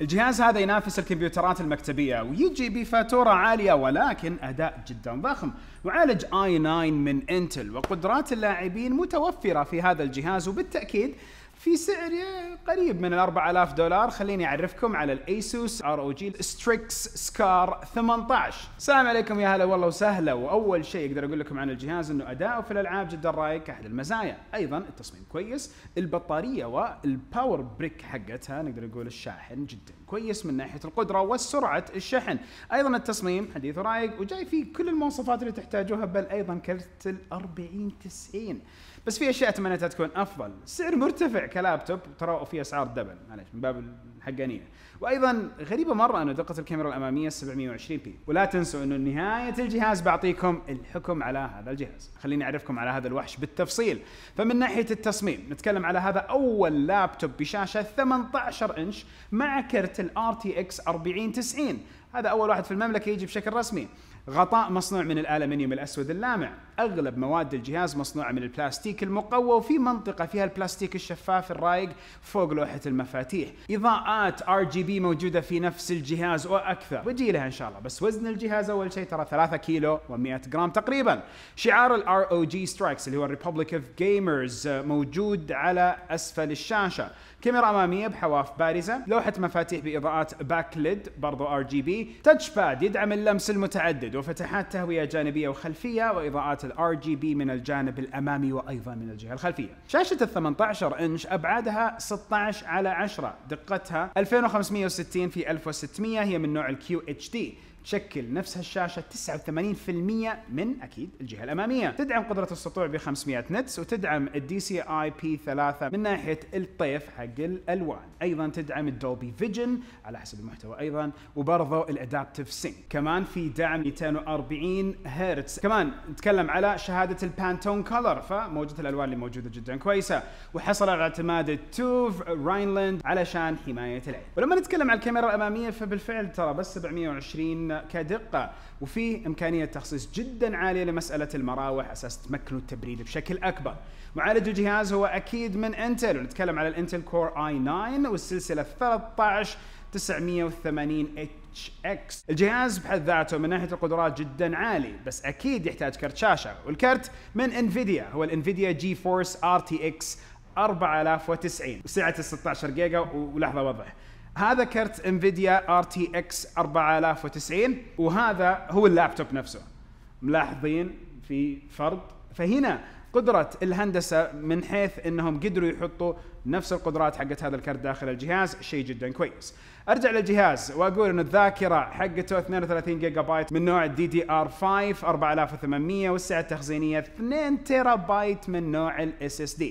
الجهاز هذا ينافس الكمبيوترات المكتبية ويجي بفاتورة عالية ولكن أداء جدا ضخم، وعالج i9 من انتل، وقدرات اللاعبين متوفرة في هذا الجهاز وبالتأكيد في سعر قريب من $4000. خليني اعرفكم على الاسوس ROG Strix Scar 18. السلام عليكم، يا هلا والله وسهلا. واول شيء اقدر اقول لكم عن الجهاز انه اداؤه في الالعاب جدا رايق كاحد المزايا، ايضا التصميم كويس، البطاريه والباور بريك حقتها نقدر نقول الشاحن جدا كويس من ناحيه القدره وسرعه الشحن، ايضا التصميم حديث ورايق وجاي فيه كل المواصفات اللي تحتاجوها، بل ايضا كرت ال 4090. بس في اشياء تمنيتها تكون افضل، سعر مرتفع كلابتوب ترى وفي اسعار دبل، معليش من باب الحقانيه، وايضا غريبه مره انه دقه الكاميرا الاماميه 720 بي، ولا تنسوا انه نهايه الجهاز بعطيكم الحكم على هذا الجهاز. خليني اعرفكم على هذا الوحش بالتفصيل. فمن ناحيه التصميم نتكلم على هذا اول لابتوب بشاشه 18 انش مع كرت ال RTX 4090، هذا اول واحد في المملكه يجي بشكل رسمي. غطاء مصنوع من الالمنيوم الاسود اللامع، اغلب مواد الجهاز مصنوعه من البلاستيك المقوى وفي منطقه فيها البلاستيك الشفاف الرايق فوق لوحه المفاتيح. اضاءات RGB موجوده في نفس الجهاز واكثر، بجي لها ان شاء الله. بس وزن الجهاز اول شيء ترى 3 كيلو و100 جرام تقريبا. شعار ال ROG Strix اللي هو Republic of Gamers موجود على اسفل الشاشه. كاميرا اماميه بحواف بارزه، لوحه مفاتيح باضاءات باكليد برضو RGB، تاتش باد يدعم اللمس المتعدد، وفتحات تهويه جانبيه وخلفيه، واضاءات RGB من الجانب الامامي وايضا من الجهه الخلفيه. شاشه ال 18 انش ابعادها 16 على 10، دقتها 2560 في 1600، هي من نوع ال QHD. تشكل نفس الشاشه 89% من اكيد الجهه الاماميه، تدعم قدره السطوع ب 500 نتس، وتدعم DCI-P3 من ناحيه الطيف حق الالوان، ايضا تدعم الدولبي فيجن على حسب المحتوى ايضا، وبرضه الادابتيف سينك، كمان في دعم 240 هرتز، كمان نتكلم على شهاده البانتون كولر، فموجه الالوان اللي موجوده جدا كويسه، وحصل على اعتماد التوف راينلاند علشان حمايه العين. ولما نتكلم عن الكاميرا الاماميه فبالفعل ترى بس 720 كدقة، وفيه إمكانية تخصيص جدا عالية لمسألة المراوح أساس تمكنوا التبريد بشكل أكبر. معالج الجهاز هو أكيد من انتل، ونتكلم على الانتل كور i9 والسلسلة 13980HX. الجهاز بحد ذاته من ناحية القدرات جدا عالي، بس أكيد يحتاج كرت شاشة، والكرت من انفيديا هو الانفيديا GeForce RTX 4090 وسعة 16 جيجا. ولحظة وضح، هذا كرت انفيديا RTX 4090 وهذا هو اللابتوب نفسه، ملاحظين في فرق؟ فهنا قدرة الهندسة من حيث انهم قدروا يحطوا نفس القدرات حقت هذا الكرت داخل الجهاز، شيء جدا كويس. ارجع للجهاز واقول ان الذاكرة حقته 32 جيجا بايت من نوع DDR5 4800، والسعة التخزينية 2 تيرا بايت من نوع SSD.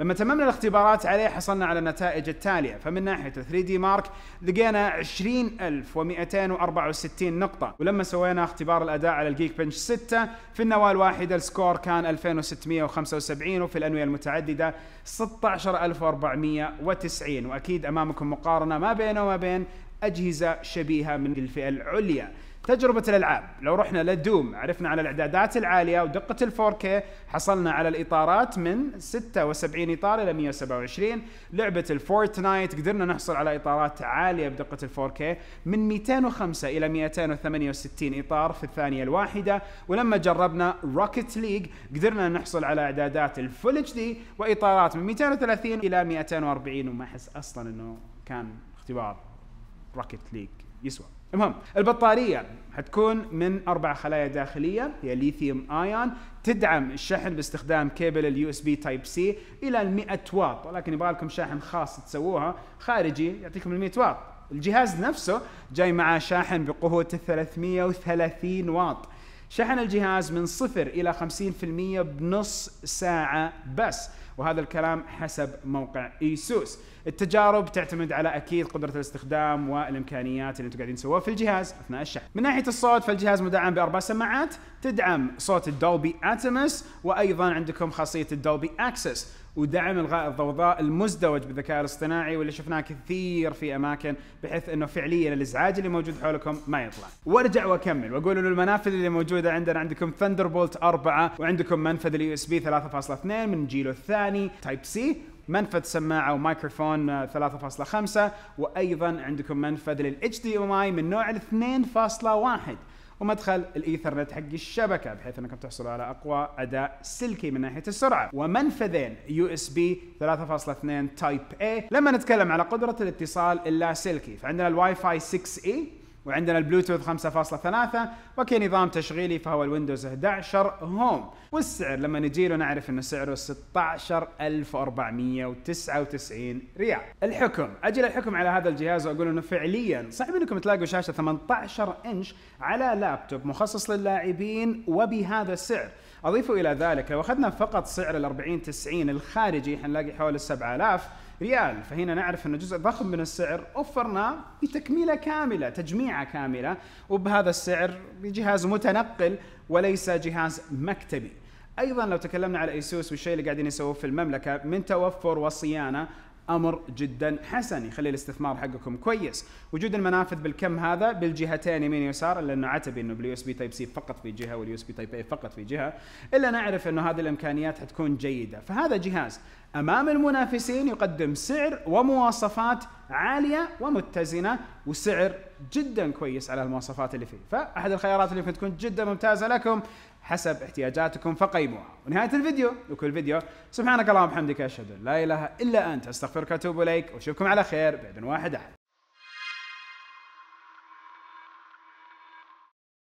لما تممنا الاختبارات عليه حصلنا على النتائج التالية، فمن ناحية 3DMark لقينا 20264 نقطة، ولما سوينا اختبار الأداء على الجيكبنش 6 في النواة الواحدة السكور كان 2675، وفي الأنوية المتعددة 16490. وأكيد أمامكم مقارنة ما بينه وما بين أجهزة شبيهة من الفئة العليا. تجربة الألعاب لو رحنا للدوم عرفنا على الإعدادات العالية ودقة ال 4K، حصلنا على الإطارات من 76 إطار إلى 127. لعبة الفورتنايت قدرنا نحصل على إطارات عالية بدقة ال 4K من 205 إلى 268 إطار في الثانية الواحدة، ولما جربنا روكيت ليج قدرنا نحصل على إعدادات الفول اتش دي وإطارات من 230 إلى 240، وما أحس أصلا إنه كان اختبار روكيت ليج يسوى. المهم البطارية حتكون من 4 خلايا داخلية هي ليثيوم ايون، تدعم الشحن باستخدام كيبل USB Type-C إلى 100 واط، ولكن يبغى لكم شاحن خاص تسووها خارجي يعطيكم 100 واط. الجهاز نفسه جاي معاه شاحن بقوة 330 واط. شحن الجهاز من 0 إلى 50% بنص ساعة بس، وهذا الكلام حسب موقع ايسوس. التجارب تعتمد على اكيد قدره الاستخدام والامكانيات اللي انتم قاعدين تسووها في الجهاز اثناء الشحن. من ناحيه الصوت فالجهاز مدعم ب4 سماعات، تدعم صوت الدولبي اتموس، وايضا عندكم خاصيه الدولبي اكسس، ودعم الغاء الضوضاء المزدوج بالذكاء الاصطناعي واللي شفناه كثير في اماكن، بحيث انه فعليا الازعاج اللي موجود حولكم ما يطلع. وارجع واكمل واقول انه المنافذ اللي موجوده عندنا، عندكم Thunderbolt 4، وعندكم منفذ الUSB 3.2 من جيله الثاني Type-C، منفذ سماعه ومايكروفون 3.5، وايضا عندكم منفذ لل HDMI من نوع 2.1 ومدخل الايثرنت حق الشبكه بحيث انكم تحصلوا على اقوى اداء سلكي من ناحيه السرعه، ومنفذين USB 3.2 Type A. لما نتكلم على قدره الاتصال اللاسلكي فعندنا الواي فاي 6E وعندنا البلوتوث 5.3، وكنظام تشغيلي فهو الويندوز 11 هوم. والسعر لما نجي له نعرف انه سعره 16499 ريال. الحكم، اجي للحكم على هذا الجهاز واقول انه فعليا صعب انكم تلاقوا شاشه 18 انش على لابتوب مخصص للاعبين وبهذا السعر. اضيفوا الى ذلك لو اخذنا فقط سعر ال 4090 الخارجي حنلاقي حول 7000 ريال، فهنا نعرف انه جزء ضخم من السعر وفرناه بتكمله كامله، تجميعه كامله، وبهذا السعر بجهاز متنقل وليس جهاز مكتبي. ايضا لو تكلمنا على ايسوس والشيء اللي قاعدين يسووه في المملكه من توفر وصيانه امر جدا حسن يخلي الاستثمار حقكم كويس. وجود المنافذ بالكم هذا بالجهتين يمين ويسار، لانه عتبي انه باليو اس بي تايب سي فقط في جهه واليو اس بي تايب اي فقط في جهه، الا نعرف انه هذه الامكانيات حتكون جيده. فهذا جهاز امام المنافسين يقدم سعر ومواصفات عاليه ومتزنه وسعر جدا كويس على المواصفات اللي فيه، فاحد الخيارات اللي تكون جدا ممتازه لكم حسب احتياجاتكم فقيموها. ونهايه الفيديو وكل فيديو، سبحانك اللهم وبحمدك، اشهد ان لا اله الا انت، استغفرك واتوب اليك، واشوفكم على خير بعد واحد احد.